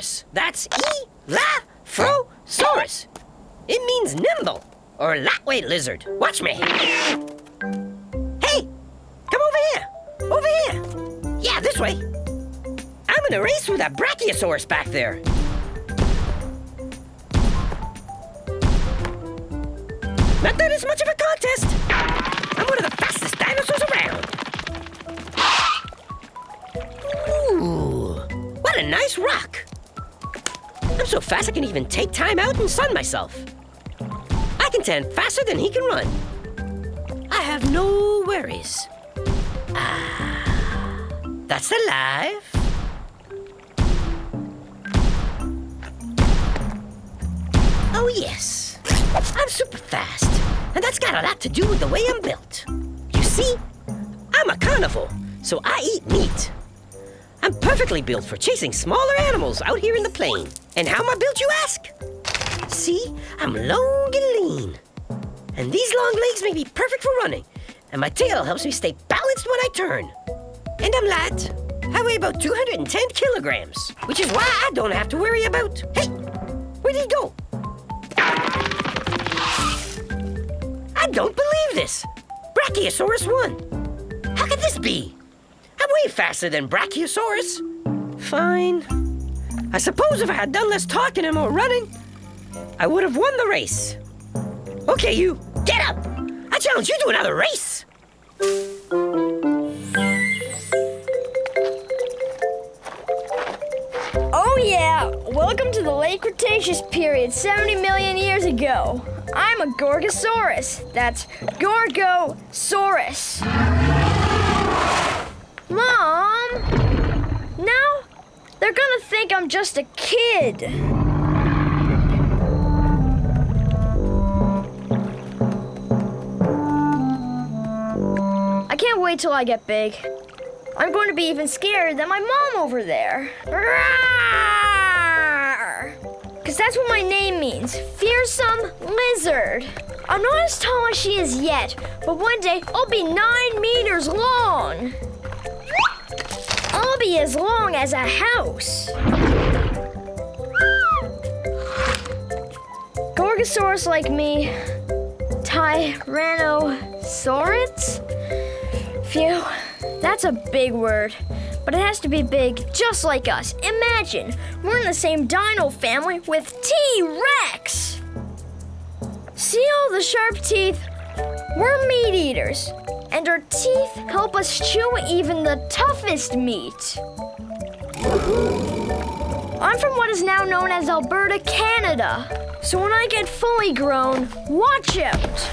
Saurus. That's Elaphrosaurus. It means nimble, or latway lizard. Watch me. Hey, come over here. Over here. Yeah, this way. I'm gonna race with that Brachiosaurus back there. Not that it's much of a contest. I'm one of the fastest dinosaurs around. Ooh, what a nice rock. I'm so fast I can even take time out and sun myself. I can tan faster than he can run. I have no worries. Ah, that's alive. Oh yes, I'm super fast. And that's got a lot to do with the way I'm built. You see, I'm a carnivore, so I eat meat. I'm perfectly built for chasing smaller animals out here in the plain. And how am I built, you ask? See, I'm long and lean. And these long legs make me perfect for running. And my tail helps me stay balanced when I turn. And I'm light. I weigh about 210 kilograms, which is why I don't have to worry about... Hey, where did he go? I don't believe this. Brachiosaurus won. How could this be? I'm way faster than Brachiosaurus. Fine. I suppose if I had done less talking and more running, I would have won the race. Okay, you, get up! I challenge you to another race! Oh yeah! Welcome to the late Cretaceous period 70 million years ago. I'm a Gorgosaurus. That's Gorgosaurus. Mom! Now? They're gonna think I'm just a kid. I can't wait till I get big. I'm going to be even scarier than my mom over there. Because that's what my name means, fearsome lizard. I'm not as tall as she is yet, but one day I'll be 9 meters long. I'll be as long as a house. Gorgosaurus like me. Tyrannosaurus? Phew, that's a big word. But it has to be big, just like us. Imagine, we're in the same dino family with T-Rex. See all the sharp teeth? We're meat eaters. And our teeth help us chew even the toughest meat. I'm from what is now known as Alberta, Canada. So when I get fully grown, watch out.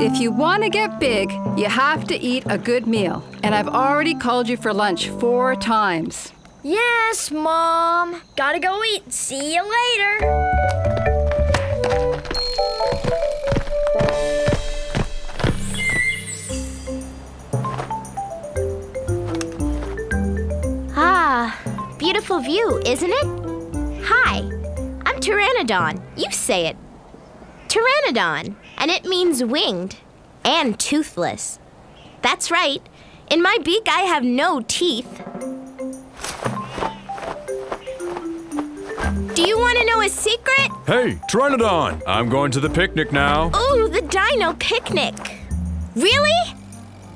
If you want to get big, you have to eat a good meal. And I've already called you for lunch 4 times. Yes, Mom. Gotta go eat. See you later. Beautiful view, isn't it? Hi, I'm Pteranodon. You say it. Pteranodon, and it means winged and toothless. That's right. In my beak, I have no teeth. Do you want to know a secret? Hey, Pteranodon, I'm going to the picnic now. Ooh, the dino picnic. Really?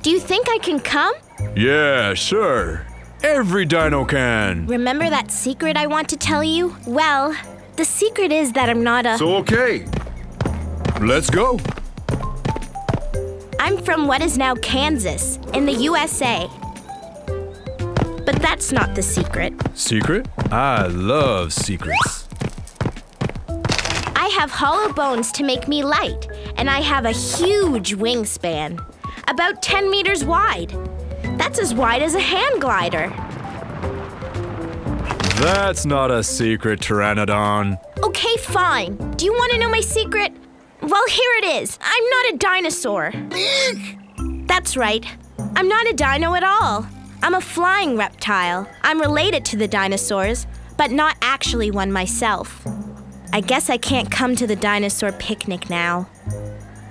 Do you think I can come? Yeah, sure. Every dino can. Remember that secret I want to tell you? Well, the secret is that I'm not a... So okay. Let's go. I'm from what is now Kansas, in the USA. But that's not the secret. Secret? I love secrets. I have hollow bones to make me light, and I have a huge wingspan, about 10 meters wide. That's as wide as a hand glider. That's not a secret, Pteranodon. Okay, fine. Do you want to know my secret? Well, here it is. I'm not a dinosaur. That's right. I'm not a dino at all. I'm a flying reptile. I'm related to the dinosaurs, but not actually one myself. I guess I can't come to the dinosaur picnic now.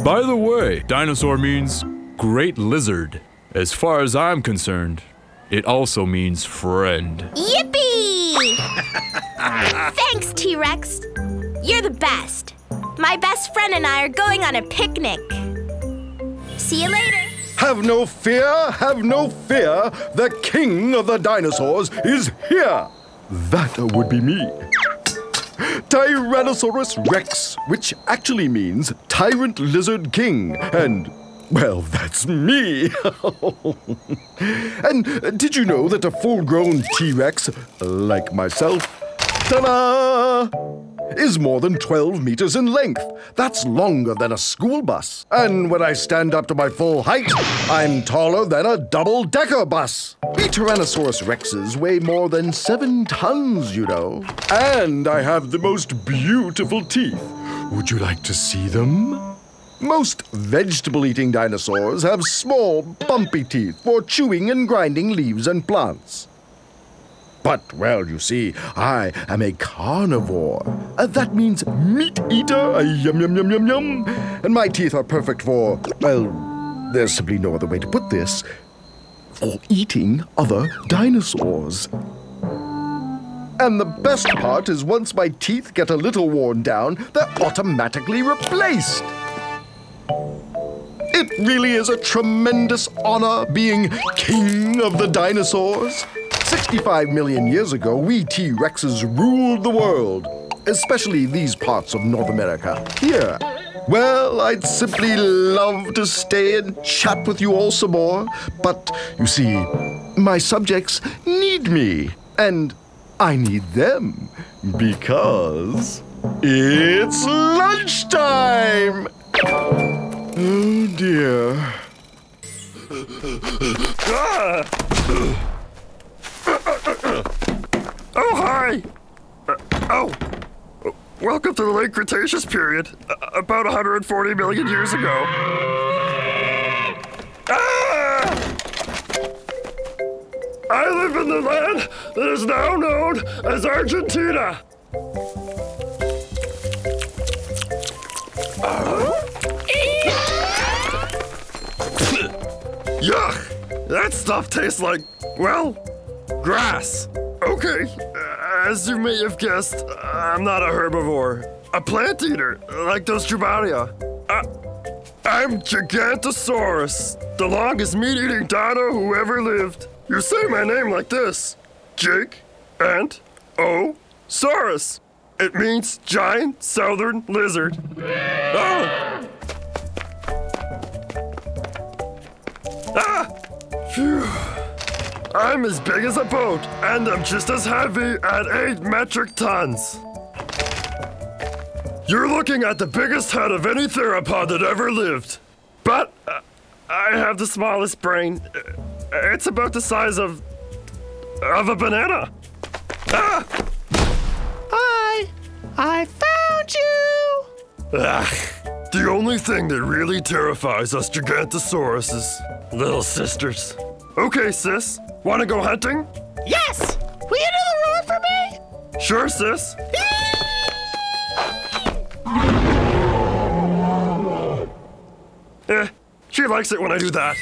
By the way, dinosaur means great lizard. As far as I'm concerned, It also means friend. Yippee! Thanks, T-Rex. You're the best. My best friend and I are going on a picnic. See you later. Have no fear. The king of the dinosaurs is here. That would be me. Tyrannosaurus Rex, which actually means tyrant lizard king, and... well, that's me. And did you know that a full-grown T-Rex, like myself, ta-da, is more than 12 meters in length? That's longer than a school bus. And when I stand up to my full height, I'm taller than a double-decker bus. The Tyrannosaurus Rexes weigh more than 7 tons, you know. And I have the most beautiful teeth. Would you like to see them? Most vegetable-eating dinosaurs have small, bumpy teeth for chewing and grinding leaves and plants. But, well, you see, I am a carnivore. That means meat eater, yum, yum, yum, yum, yum. And my teeth are perfect for, well, there's simply no other way to put this, for eating other dinosaurs. And the best part is once my teeth get a little worn down, they're automatically replaced. It really is a tremendous honor being king of the dinosaurs. 65 million years ago, we T-Rexes ruled the world, especially these parts of North America. Here, well, I'd simply love to stay and chat with you all some more, but you see, my subjects need me, and I need them, because it's lunchtime! Oh dear. Oh, hi! Welcome to the late Cretaceous period, about 140 million years ago. I live in the land that is now known as Argentina. Yuck! That stuff tastes like, well, grass. Okay, as you may have guessed, I'm not a herbivore. A plant eater, like those Tribatia. I'm Gigantosaurus, the longest meat-eating dino who ever lived. You say my name like this, Gigantosaurus. It means giant southern lizard. Oh! Ah! Phew. I'm as big as a boat, and I'm just as heavy at 8 metric tons. You're looking at the biggest head of any theropod that ever lived. But I have the smallest brain. It's about the size of a banana. Ah! Hi! I found you! Ah! The only thing that really terrifies us Gigantosaurus is little sisters. Okay, sis. Wanna go hunting? Yes! Will you do the roar for me? Sure, sis. She likes it when I do that.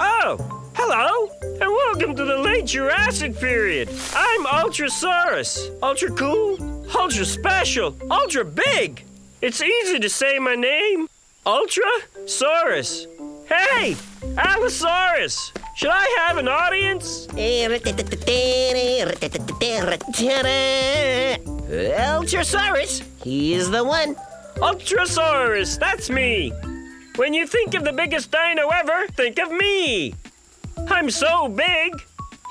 Oh, hello, and welcome to the late Jurassic period. I'm Ultrasaurus. Ultra cool, ultra special, ultra big. It's easy to say my name, Ultrasaurus. Hey, Allosaurus, should I have an audience? Ultrasaurus, he's the one. Ultrasaurus, that's me. When you think of the biggest dino ever, think of me. I'm so big.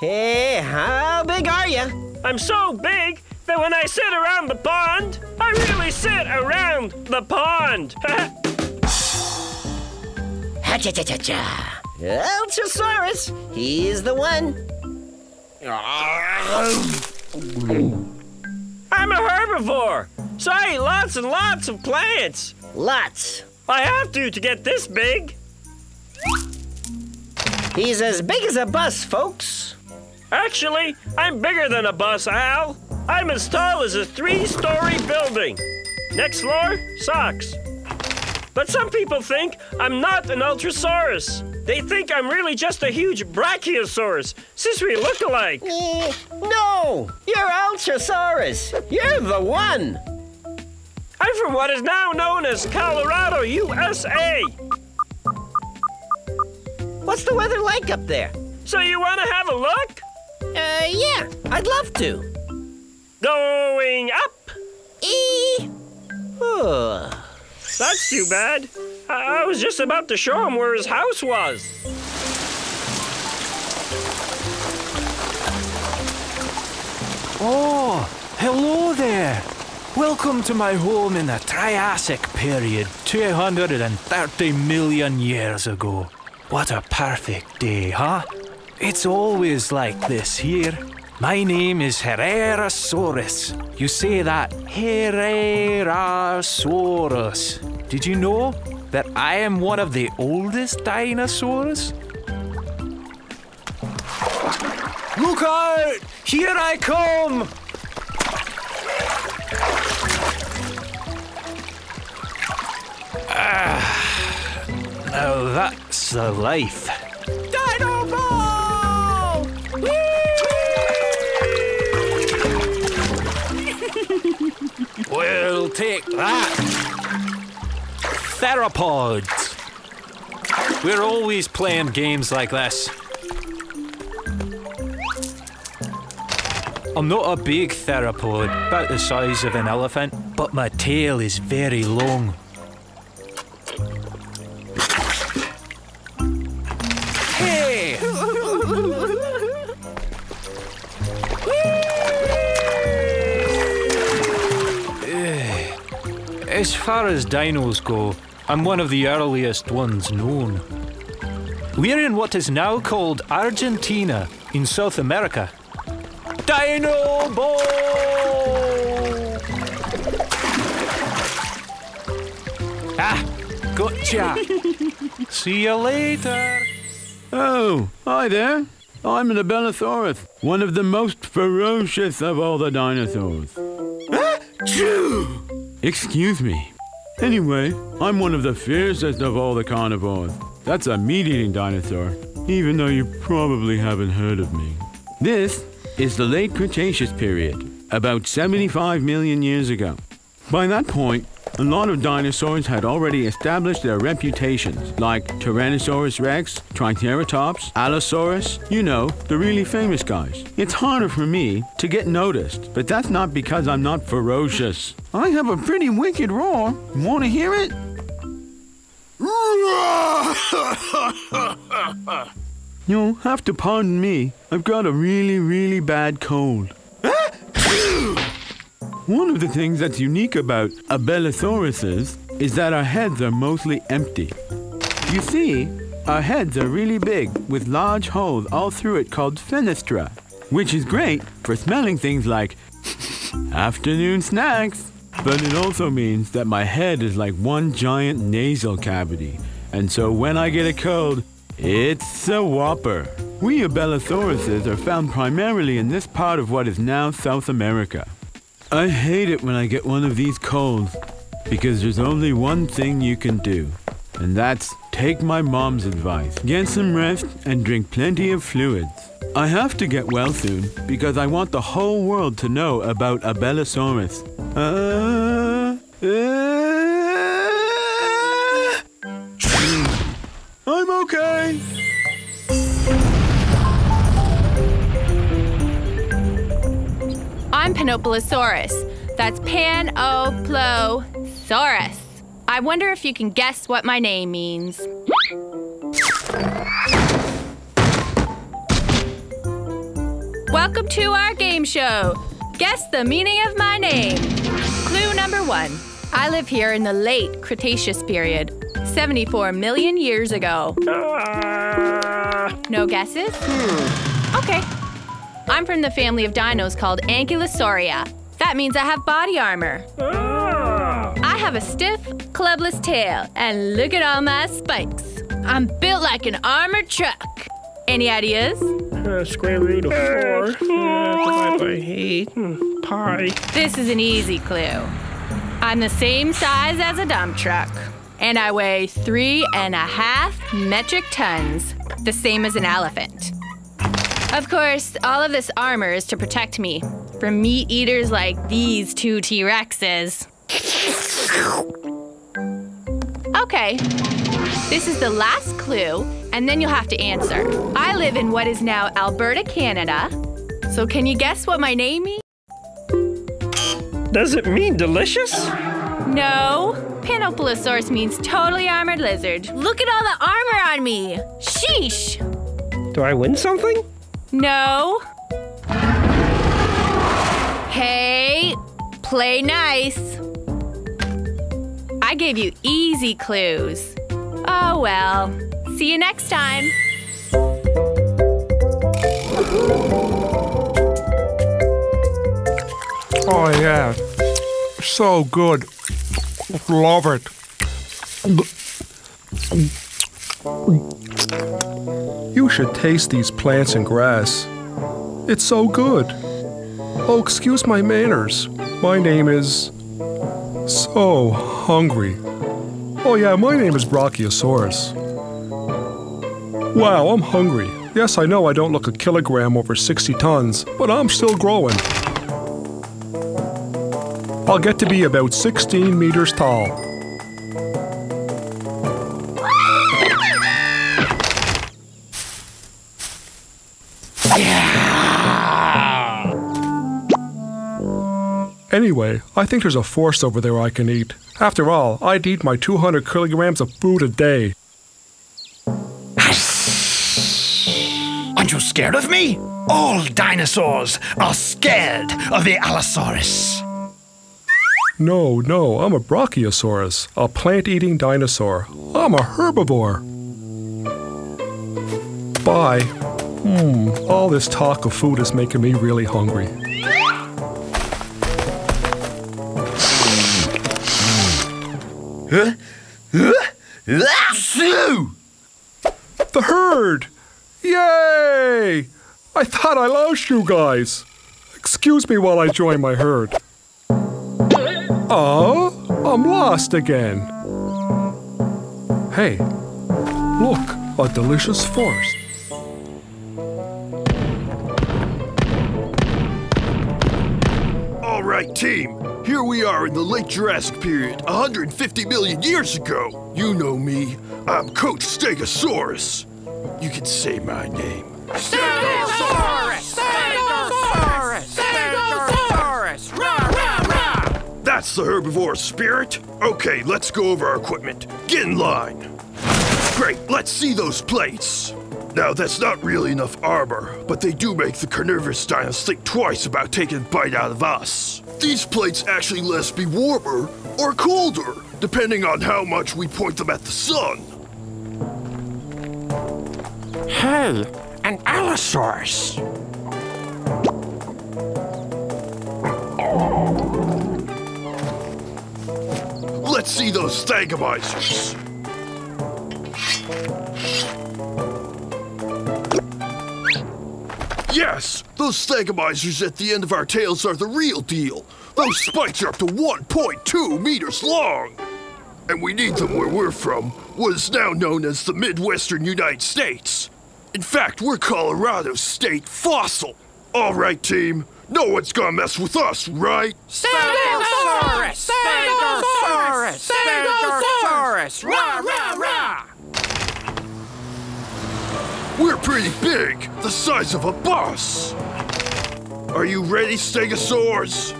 Hey, how big are you? I'm so big that when I sit around the pond, I really sit around the pond. Ha-cha-cha-cha-cha. Ultrasaurus, he's the one. I'm a herbivore, so I eat lots and lots of plants. Lots. I have to get this big. He's as big as a bus, folks. Actually, I'm bigger than a bus, Al. I'm as tall as a 3-story building. Next floor, socks. But some people think I'm not an Ultrasaurus. They think I'm really just a huge Brachiosaurus, since we look alike. No, you're Ultrasaurus. You're the one. I'm from what is now known as Colorado, USA. What's the weather like up there? So you want to have a look? Yeah, I'd love to. Going up. That's too bad. I was just about to show him where his house was. Oh, hello there. Welcome to my home in the Triassic period, 230 million years ago. What a perfect day, huh? It's always like this here. My name is Herrerasaurus. You say that, Herrerasaurus. Did you know that I am one of the oldest dinosaurs? Look out! Here I come! Now that's the life. Dino ball! We'll take that. Theropods. We're always playing games like this. I'm not a big theropod, about the size of an elephant, but my tail is very long. Hey! As far as dinos go, I'm one of the earliest ones known. We're in what is now called Argentina in South America. Dino ball! Ah, gotcha! See you later! Oh, hi there. I'm an Abelisaurus, one of the most ferocious of all the dinosaurs. Excuse me. Anyway, I'm one of the fiercest of all the carnivores. That's a meat-eating dinosaur, even though you probably haven't heard of me. This is the late Cretaceous period, about 75 million years ago. By that point, a lot of dinosaurs had already established their reputations, like Tyrannosaurus Rex, Triceratops, Allosaurus, you know, the really famous guys. It's harder for me to get noticed, but that's not because I'm not ferocious. I have a pretty wicked roar. Want to hear it? You'll have to pardon me. I've got a really, really bad cold. One of the things that's unique about Abelisauruses is that our heads are mostly empty. You see, our heads are really big, with large holes all through it called fenestra, which is great for smelling things like afternoon snacks. But it also means that my head is like one giant nasal cavity, and so when I get a cold, it's a whopper. We Abelisauruses are found primarily in this part of what is now South America. I hate it when I get one of these colds, because there's only one thing you can do, and that's take my mom's advice. Get some rest and drink plenty of fluids. I have to get well soon, because I want the whole world to know about Abelisaurus. I'm okay! I'm Panoplosaurus. That's Pan-o-plo-saurus. I wonder if you can guess what my name means. Welcome to our game show. Guess the meaning of my name. Clue number one. I live here in the late Cretaceous period, 74 million years ago. No guesses? Okay. I'm from the family of dinos called Ankylosauria. That means I have body armor. I have a stiff, clubless tail, and look at all my spikes. I'm built like an armored truck. Any ideas? Square root of 4 divided by 8 pi. This is an easy clue. I'm the same size as a dump truck. and I weigh 3.5 metric tons, the same as an elephant. Of course, all of this armor is to protect me from meat eaters like these two T-Rexes. Okay, this is the last clue, and then you'll have to answer. I live in what is now Alberta, Canada, so can you guess what my name means? Does it mean delicious? No. Panoplosaurus means totally armored lizard. Look at all the armor on me! Sheesh! Do I win something? No. Hey, play nice. I gave you easy clues. Oh well. See you next time. Oh yeah, so good. Love it. You should taste these plants and grass. It's so good. Oh, excuse my manners. My name is... so hungry. Oh yeah, my name is Brachiosaurus. Wow, I'm hungry. Yes, I know I don't look a kilogram over 60 tons, but I'm still growing. I'll get to be about 16 meters tall. Yeah. Anyway, I think there's a forest over there I can eat. After all, I'd eat my 200 kilograms of food a day. Aren't you scared of me? All dinosaurs are scared of the Allosaurus. No, no, I'm a Brachiosaurus, a plant-eating dinosaur. I'm a herbivore. Bye. All this talk of food is making me really hungry. The herd! Yay! I thought I lost you guys. Excuse me while I join my herd. Oh, I'm lost again. Hey, look, a delicious forest. All right, team. Here we are in the late Jurassic period, 150 million years ago. You know me. I'm Coach Stegosaurus. You can say my name. Stegosaurus! Stegosaurus! Stegosaurus! Rah, rah, rah! That's the herbivore spirit. Okay, let's go over our equipment. Get in line. Great, let's see those plates. Now, that's not really enough armor, but they do make the carnivorous dinos think twice about taking a bite out of us. These plates actually let us be warmer or colder, depending on how much we point them at the sun. Hey, an Allosaurus. Let's see those thagomizers. Yes, those thagomizers at the end of our tails are the real deal. Those spikes are up to 1.2 meters long. And we need them where we're from, what is now known as the Midwestern United States. In fact, we're Colorado's state fossil. All right, team. No one's gonna mess with us, right? Stegosaurus! Stegosaurus! Stegosaurus! Rah, rah, rah! We're pretty big, the size of a bus. Are you ready, Stegosaurus?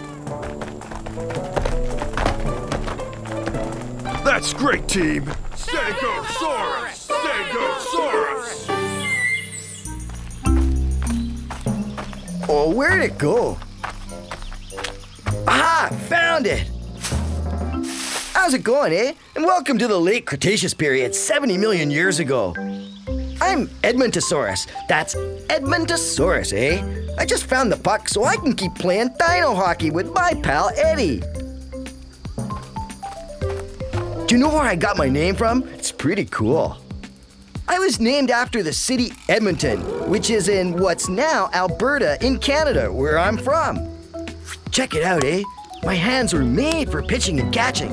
That's great, team. Stegosaurus! Stegosaurus! Oh, where'd it go? Aha! Found it! How's it going, eh? And welcome to the late Cretaceous period, 70 million years ago. I'm Edmontosaurus. That's Edmontosaurus, eh? I just found the puck so I can keep playing dino hockey with my pal Eddie. Do you know where I got my name from? It's pretty cool. I was named after the city Edmonton, which is in what's now Alberta in Canada, where I'm from. Check it out, eh? My hands were made for pitching and catching.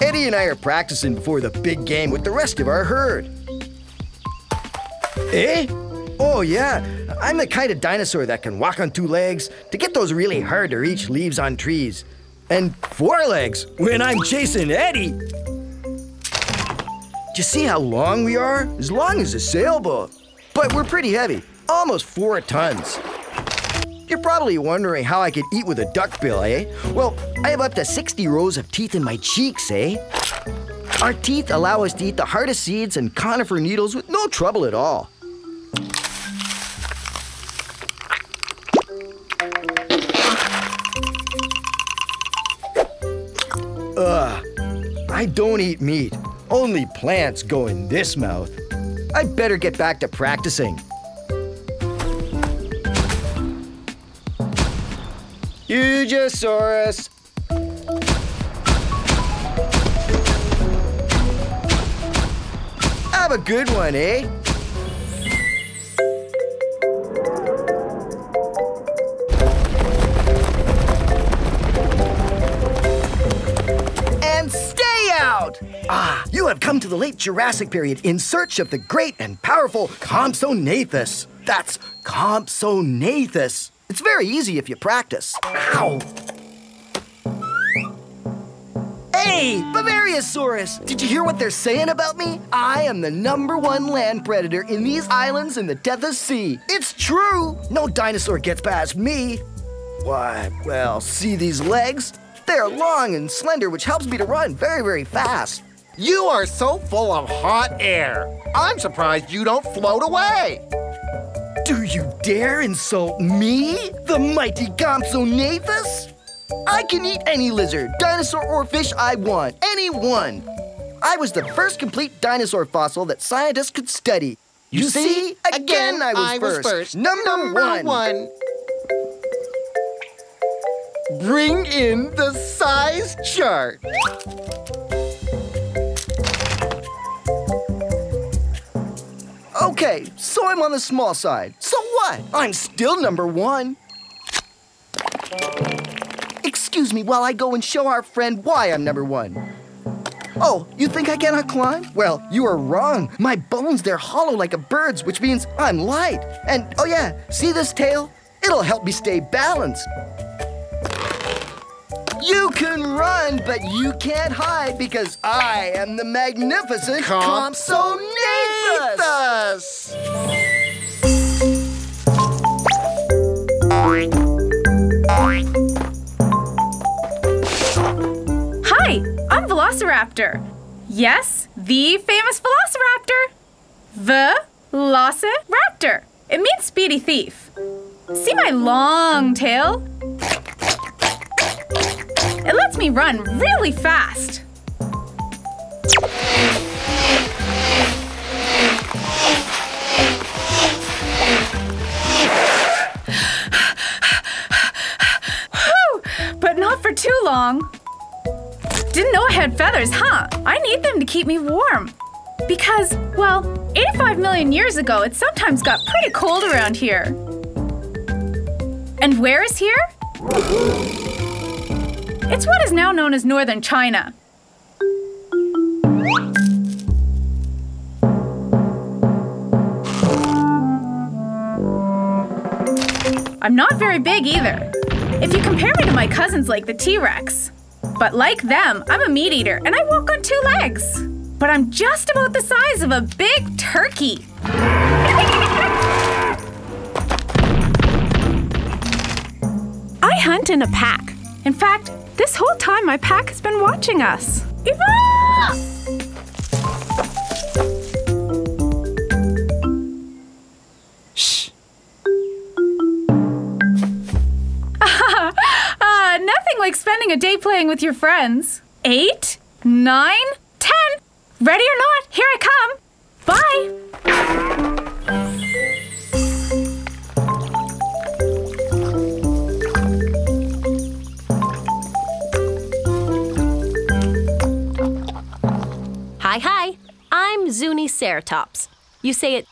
Eddie and I are practicing before the big game with the rest of our herd. Eh? Oh, yeah. I'm the kind of dinosaur that can walk on two legs to get those really hard-to-reach leaves on trees. And four legs when I'm chasing Eddie. Do you see how long we are? As long as a sailboat. But we're pretty heavy, almost 4 tons. You're probably wondering how I could eat with a duckbill, eh? Well, I have up to 60 rows of teeth in my cheeks, eh? Our teeth allow us to eat the hardest seeds and conifer needles with no trouble at all. I don't eat meat. Only plants go in this mouth. I'd better get back to practicing. Gorgosaurus. Have a good one, eh? Ah, you have come to the late Jurassic period in search of the great and powerful Compsognathus. That's Compsognathus. It's very easy if you practice. Ow! Hey, Bavariasaurus! Did you hear what they're saying about me? I am the #1 land predator in these islands in the depth of sea. It's true! No dinosaur gets past me. Why, well, see these legs? They're long and slender, which helps me to run very, very fast. You are so full of hot air. I'm surprised you don't float away. Do you dare insult me, the mighty Compsognathus? I can eat any lizard, dinosaur, or fish I want, any one. I was the first complete dinosaur fossil that scientists could study. You see? Again, I was first. Number one. Bring in the size chart. Okay, so I'm on the small side. So what? I'm still #1. Excuse me while I go and show our friend why I'm #1. Oh, you think I cannot climb? Well, you are wrong. My bones, they're hollow like a bird's, which means I'm light. And, oh yeah, see this tail? It'll help me stay balanced. You can run, but you can't hide because I am the magnificent Compsognathus! Hi, I'm Velociraptor. Yes, the famous Velociraptor. Velociraptor. It means speedy thief. See my long tail? It lets me run really fast. But not for too long. Didn't know I had feathers, huh? I need them to keep me warm. Because, well, 85 million years ago, it sometimes got pretty cold around here. And where is here? It's what is now known as northern China. I'm not very big either. If you compare me to my cousins like the T-Rex. But like them, I'm a meat eater and I walk on 2 legs. But I'm just about the size of a big turkey. I hunt in a pack. In fact, this whole time, my pack has been watching us. Eva! Shh. Nothing like spending a day playing with your friends. 8, 9, 10. Ready or not, here I come. Bye. Hi, I'm Zuniceratops. You say it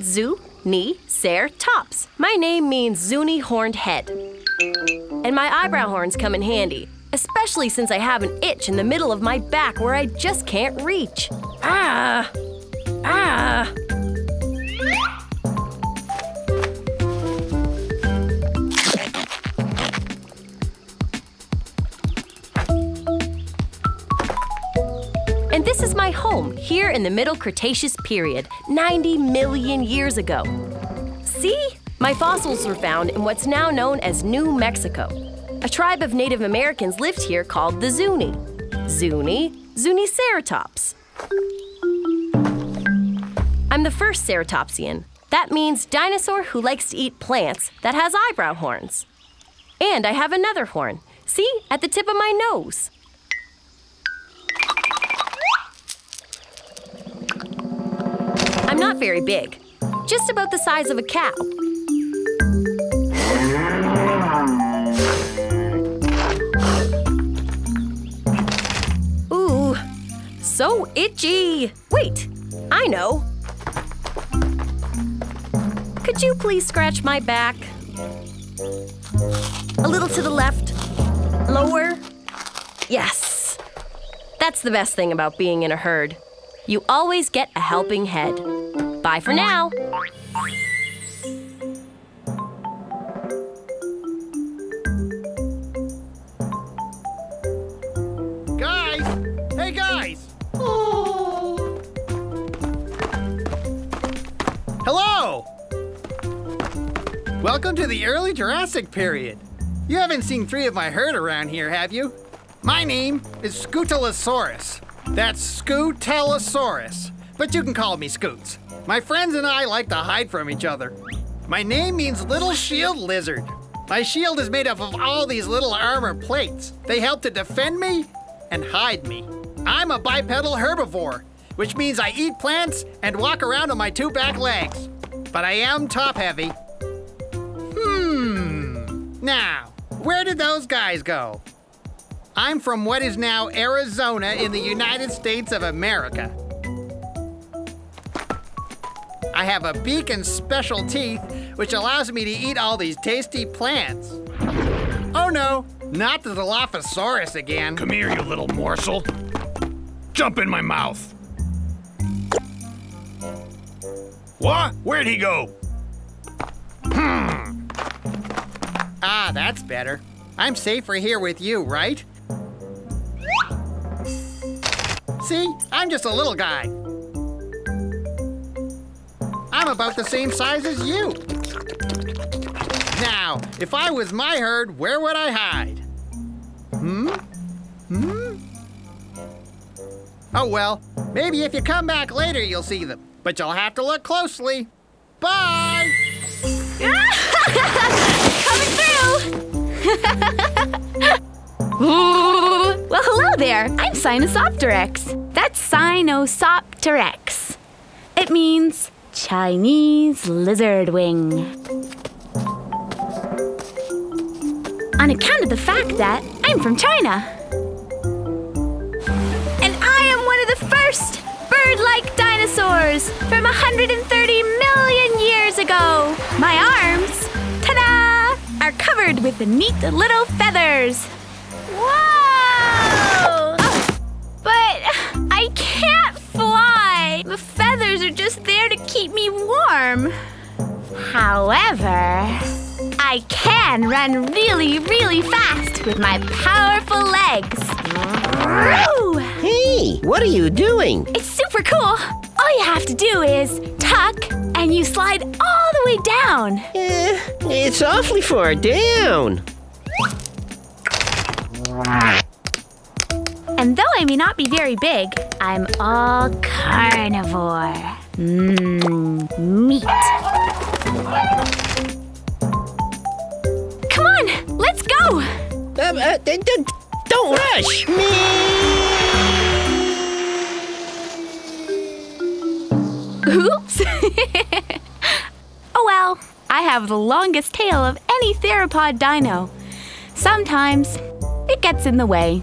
Zuniceratops. My name means Zuni horned head. And my eyebrow horns come in handy. especially since I have an itch in the middle of my back where I just can't reach. Ah! Ah! And this is my home here in the Middle Cretaceous period, 90 million years ago. See? My fossils were found in what's now known as New Mexico. A tribe of Native Americans lived here called the Zuni. Zuniceratops. I'm the first ceratopsian. That means dinosaur who likes to eat plants that has eyebrow horns. And I have another horn. See, at the tip of my nose. I'm not very big, just about the size of a cow. Ooh, so itchy. Wait, I know. Could you please scratch my back? A little to the left, lower. Yes, that's the best thing about being in a herd. You always get a helping head. Bye for now. Hello! Welcome to the early Jurassic period. You haven't seen three of my herd around here, have you? My name is Scutellosaurus. That's Scutellosaurus, but you can call me Scoots. My friends and I like to hide from each other. My name means little shield lizard. My shield is made up of all these little armor plates. They help to defend me and hide me. I'm a bipedal herbivore, which means I eat plants and walk around on my two back legs. But I am top heavy. Now, where did those guys go? I'm from what is now Arizona in the United States of America. I have a beak and special teeth, which allows me to eat all these tasty plants. Oh no, not the Dilophosaurus again. Come here, you little morsel. Jump in my mouth. What? Where'd he go? Ah, that's better. I'm safer here with you, right? See, I'm just a little guy. I'm about the same size as you. Now, if I was my herd, where would I hide? Oh well, maybe if you come back later, you'll see them. But you'll have to look closely. Bye! Coming through! Well, hello there. I'm Sinosauropteryx. That's Sinosauropteryx. It means Chinese lizard wing. On account of the fact that I'm from China. And I am one of the first bird-like dinosaurs from 130 million years ago. My arms, ta-da, are covered with neat little feathers. Whoa! Oh, but I can't fly. The feathers are just there to keep me warm. However, I can run really fast with my powerful legs. Hey, what are you doing? It's super cool. All you have to do is tuck, and you slide all the way down. It's awfully far down. And though I may not be very big, I'm all carnivore. Meat. Come on, let's go. Don't rush me! Oops. Oh well, I have the longest tail of any theropod dino. Sometimes it gets in the way.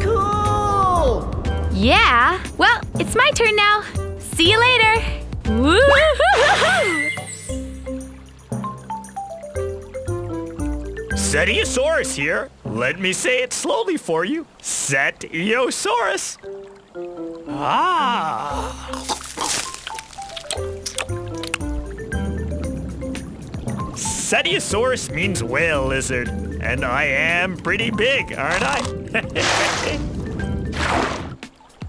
Cool! Yeah, well, it's my turn now. See you later! Woo-hoo-hoo-hoo-hoo! Cetiosaurus here. Let me say it slowly for you. Cetiosaurus. Ah. Cetiosaurus means whale lizard, and I am pretty big, aren't I?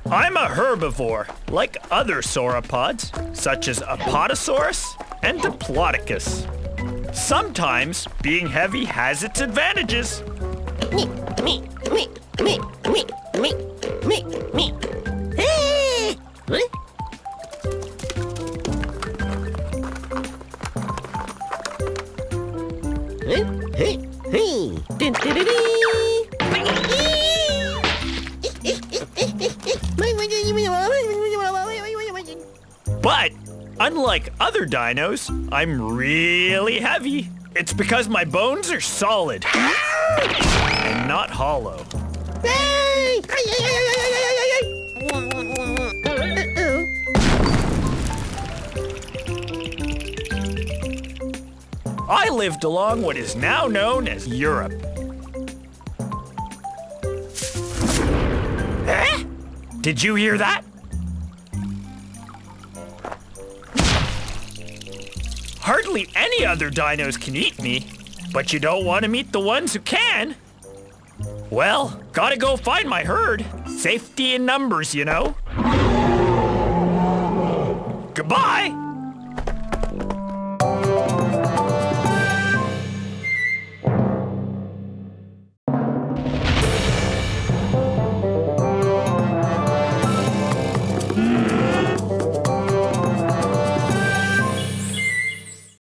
I'm a herbivore, like other sauropods, such as Apatosaurus and Diplodocus. Sometimes being heavy has its advantages. But unlike other dinos, I'm really heavy. It's because my bones are solid and not hollow. I lived along what is now known as Europe. Huh? Did you hear that? Hardly any other dinos can eat me, but you don't want to meet the ones who can. Well, gotta go find my herd. Safety in numbers, you know. Goodbye!